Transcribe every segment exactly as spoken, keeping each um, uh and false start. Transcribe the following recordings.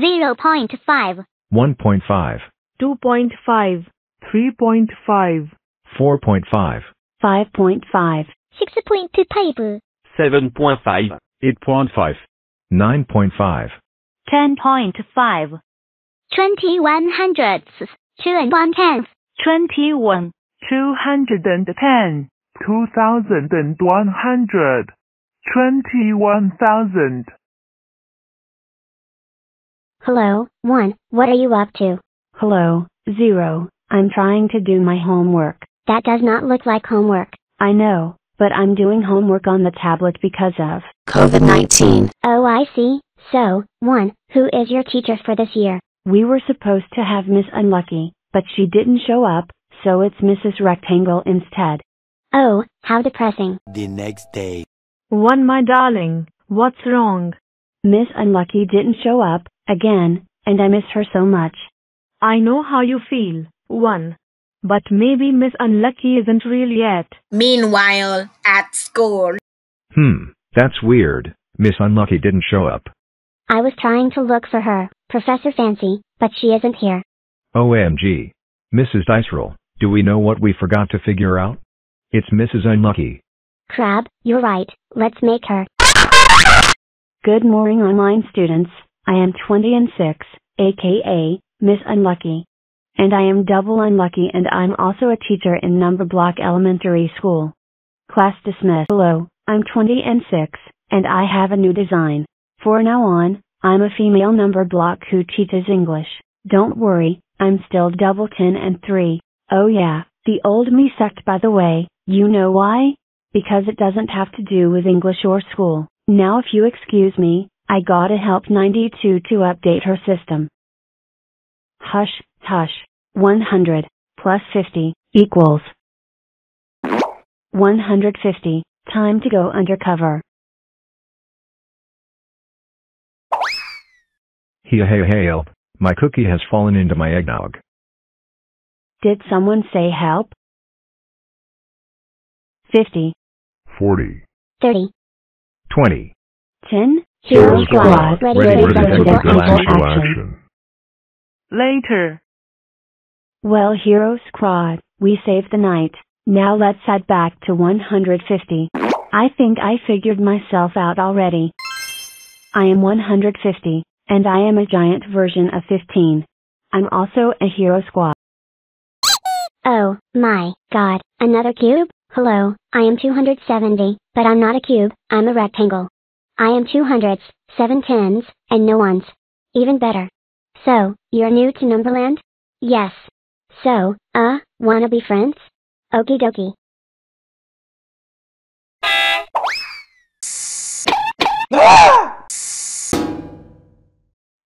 zero point five, one point five, two point five, three point five, four point five, five point five, six point two five, seven point five, eight point five, nine point five, ten point five, twenty-one hundredths, two and one tenth, twenty-one, two hundred and ten, two thousand and one hundred, twenty-one thousand. Hello, one, what are you up to? Hello, zero, I'm trying to do my homework. That does not look like homework. I know, but I'm doing homework on the tablet because of COVID nineteen. Oh, I see. So, one, who is your teacher for this year? We were supposed to have Miss Unlucky, but she didn't show up, so it's Missus Rectangle instead. Oh, how depressing. The next day. One, my darling, what's wrong? Miss Unlucky didn't show up, again, and I miss her so much. I know how you feel, one. But maybe Miss Unlucky isn't real yet. Meanwhile, at school. Hmm, that's weird. Miss Unlucky didn't show up. I was trying to look for her, Professor Fancy, but she isn't here. O M G. Missus Diceroll, do we know what we forgot to figure out? It's Missus Unlucky. Crab, you're right. Let's make her. Good morning, online students. I am twenty and six, aka Miss Unlucky. And I am double unlucky, and I'm also a teacher in Number Block Elementary School. Class dismissed. Hello, I'm twenty and six, and I have a new design. For now on, I'm a female number block who teaches English. Don't worry, I'm still double ten and three. Oh yeah, the old me sucked, by the way. You know why? Because it doesn't have to do with English or school. Now if you excuse me, I gotta help ninety-two to update her system. Hush, hush. one hundred plus fifty equals one hundred fifty. Time to go undercover. Hey, hey, hey, help. My cookie has fallen into my eggnog. Did someone say help? fifty. forty. thirty. twenty. ten. Hero Squad. Ready, ready, ready, ready, ready, ready, action. Later. Well, Hero Squad, we saved the night. Now let's head back to one hundred fifty. I think I figured myself out already. I am one hundred fifty. And I am a giant version of fifteen. I'm also a Hero Squad. Oh, my God, another cube? Hello, I am two hundred seventy, but I'm not a cube, I'm a rectangle. I am two hundreds, seven tens, and no ones. Even better. So, you're new to Numberland? Yes. So, uh, wanna be friends? Okie dokie.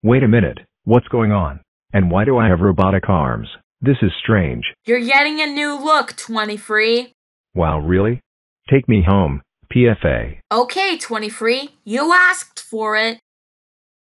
Wait a minute, what's going on? And why do I have robotic arms? This is strange. You're getting a new look, twenty-three. Wow, really? Take me home, P F A. Okay, twenty-three, you asked for it.